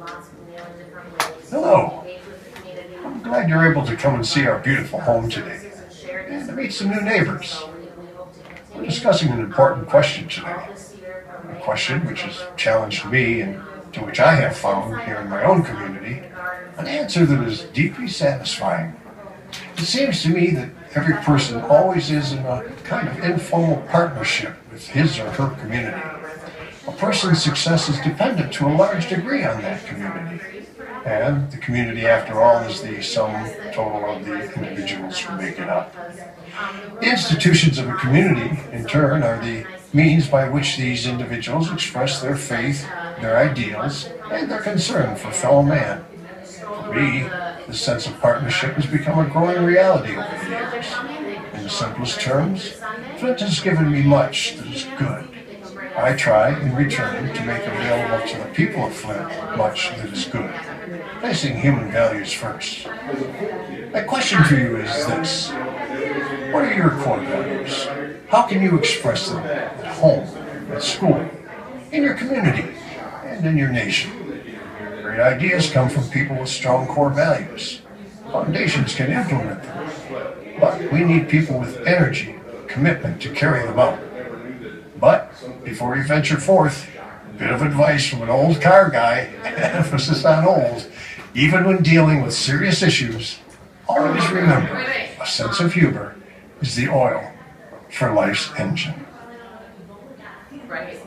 lots of new and different ways. Hello. I'm glad you're able to come and see our beautiful home today and to meet some new neighbors. We're discussing an important question today, a question which has challenged me and to which I have found here in my own community an answer that is deeply satisfying. It seems to me that every person always is in a kind of informal partnership with his or her community. A person's success is dependent to a large degree on that community. And the community, after all, is the sum total of the individuals who make it up. The institutions of a community, in turn, are the means by which these individuals express their faith, their ideals, and their concern for fellow man. For me, this sense of partnership has become a growing reality over the years. In the simplest terms, Flint has given me much that is good. I try, in return, to make available to the people of Flint much that is good, placing human values first. My question to you is this: what are your core values? How can you express them at home, at school, in your community, and in your nation? Great ideas come from people with strong core values. Foundations can implement them, but we need people with energy, commitment to carry them out. But before you venture forth, a bit of advice from an old car guy, emphasis on old, even when dealing with serious issues, always remember a sense of humor is the oil for life's engine. Right.